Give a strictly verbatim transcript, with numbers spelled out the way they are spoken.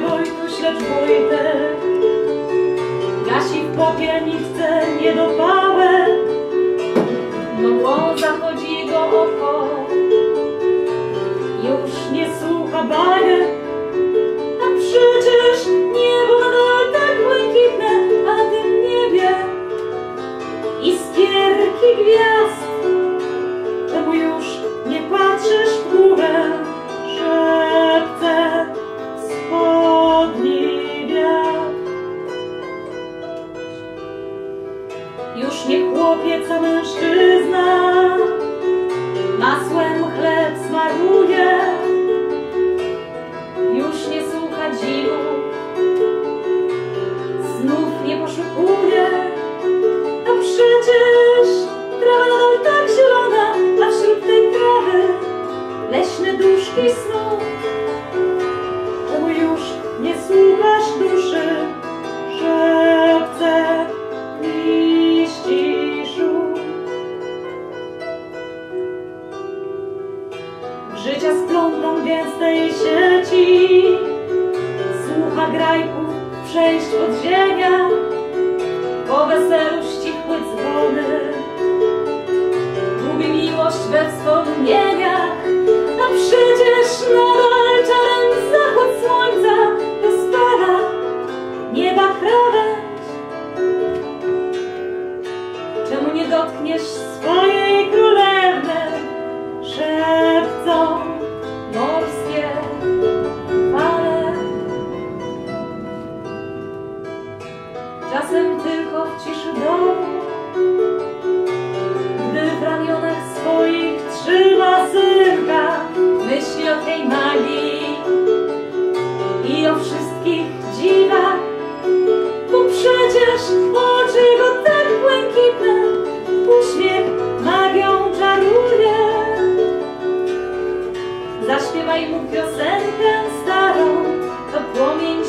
Wojtuś, lecz Wojtek gasi w popielniczce niedopałę. Do łąza chodzi jego oko, już nie słucha bajek. A przecież niebo nadal tak błękitne, a na tym niebie iskierki gwiazd. Czemu już nie patrzysz w górę? Szepce wschodni wiatr. Już nie chłopiec, a mężczyzna masłem chleb smaruje. Już nie słucha dziwów, snów nie poszukuje. A przecież trawa nadal tak zielona, a wśród tej trawy leśne duszki snu. Czemu już nie słuchasz duszy? Szepce liści szum. Życia splątą gęstej sieci, słucha grajków przejść od ziemia. Po weselu ścichły dzwony, gubi miłość we wspomnieniach. A przecież nadal czarny zachód słońca rozpala nieba krawędź. Czemu nie dotkniesz swojej królewny? Szepcą morskie fale. Czasem tylko w ciszy domu, gdy w ramionach swoich trzyma synka, myśli o tej magii i o wszystkich dziwach. Bo przecież oczy go tak błękitne, uśmiech magią czaruje. Zaśpiewaj mu piosenkę starą, to płomień